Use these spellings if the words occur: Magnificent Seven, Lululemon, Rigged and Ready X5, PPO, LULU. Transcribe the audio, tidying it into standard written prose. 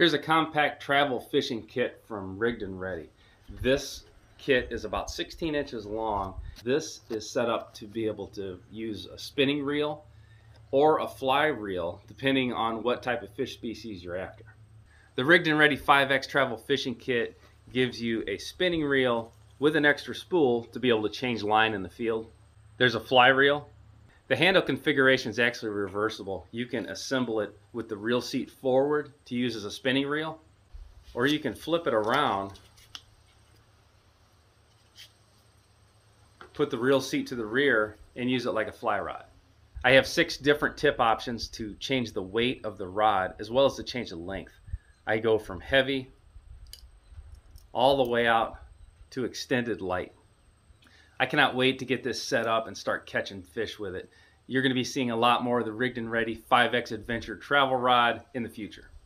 Here's a compact travel fishing kit from Rigged and Ready. This kit is about 16 inches long. This is set up to be able to use a spinning reel or a fly reel, depending on what type of fish species you're after. The Rigged and Ready 5X Travel Fishing Kit gives you a spinning reel with an extra spool to be able to change line in the field. There's a fly reel. The handle configuration is actually reversible. You can assemble it with the reel seat forward to use as a spinning reel, or you can flip it around, put the reel seat to the rear, and use it like a fly rod. I have 6 different tip options to change the weight of the rod as well as to change the length. I go from heavy all the way out to extended light. I cannot wait to get this set up and start catching fish with it. You're going to be seeing a lot more of the Rigged and Ready 5X Adventure travel rod in the future.